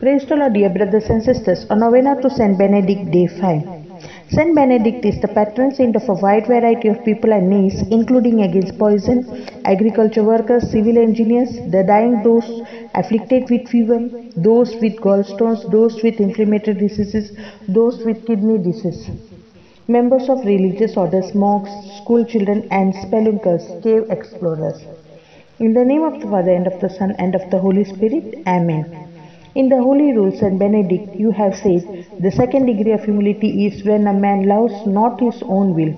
Praise the Lord, dear brothers and sisters. A novena to St. Benedict, Day 5. St. Benedict is the patron saint of a wide variety of people and needs, including against poison, agriculture workers, civil engineers, the dying, those afflicted with fever, those with gallstones, those with inflammatory diseases, those with kidney disease, members of religious orders, monks, school children, and spelunkers, cave explorers. In the name of the Father, and of the Son, and of the Holy Spirit. Amen. In the Holy Rule, St. Benedict, you have said, the second degree of humility is when a man loves not his own will,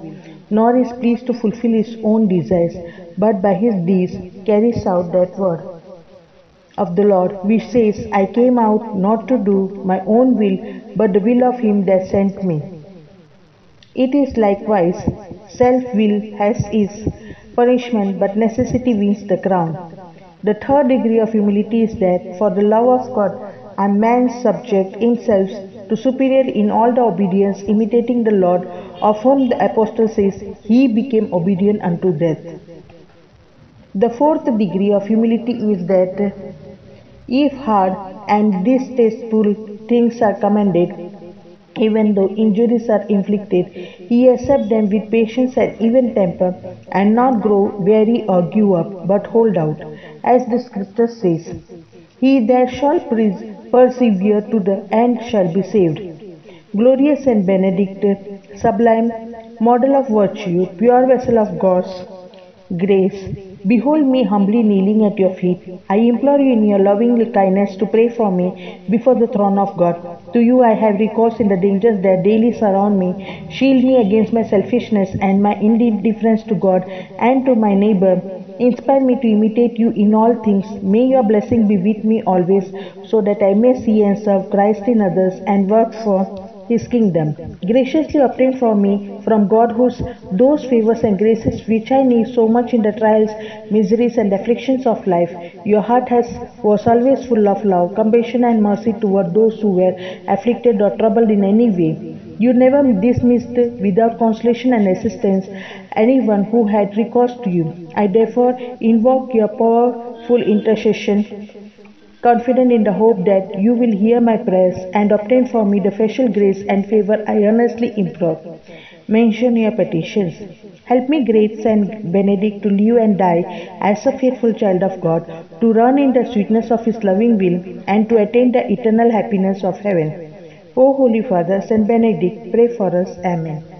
nor is pleased to fulfill his own desires, but by his deeds carries out that word of the Lord, which says, I came out not to do my own will, but the will of him that sent me. It is likewise, self-will has its punishment, but necessity wins the crown. The third degree of humility is that, for the love of God, a man subjects himself to superior in all the obedience, imitating the Lord, of whom the Apostle says, He became obedient unto death. The fourth degree of humility is that, if hard and distasteful things are commended, even though injuries are inflicted, he accepts them with patience and even temper, and not grow weary or give up, but hold out. As the scripture says, He that shall persevere to the end shall be saved. Glorious and benedict, sublime, model of virtue, pure vessel of God's grace, behold me humbly kneeling at your feet. I implore you in your loving kindness to pray for me before the throne of God. To you I have recourse in the dangers that daily surround me. Shield me against my selfishness and my indifference to God and to my neighbor. Inspire me to imitate you in all things. May your blessing be with me always, so that I may see and serve Christ in others and work for His kingdom. Graciously obtain for me from God those favors and graces which I need so much in the trials, miseries, and afflictions of life. Your heart was always full of love, compassion, and mercy toward those who were afflicted or troubled in any way. You never dismissed without consolation and assistance anyone who had recourse to you. I therefore invoke your powerful intercession, confident in the hope that you will hear my prayers and obtain for me the special grace and favor I earnestly implore. Mention your petitions. Help me, great Saint Benedict, to live and die as a faithful child of God, to run in the sweetness of His loving will, and to attain the eternal happiness of heaven. O Holy Father, Saint Benedict, pray for us. Amen.